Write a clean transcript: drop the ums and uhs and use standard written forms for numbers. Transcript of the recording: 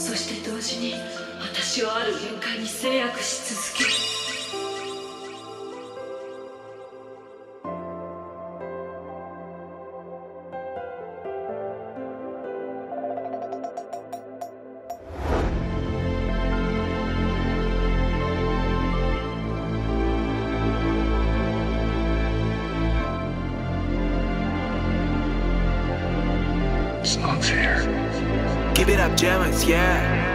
そして同時に私をある限界に制約し続ける。It's not fair. Give it up, JamoX, yeah.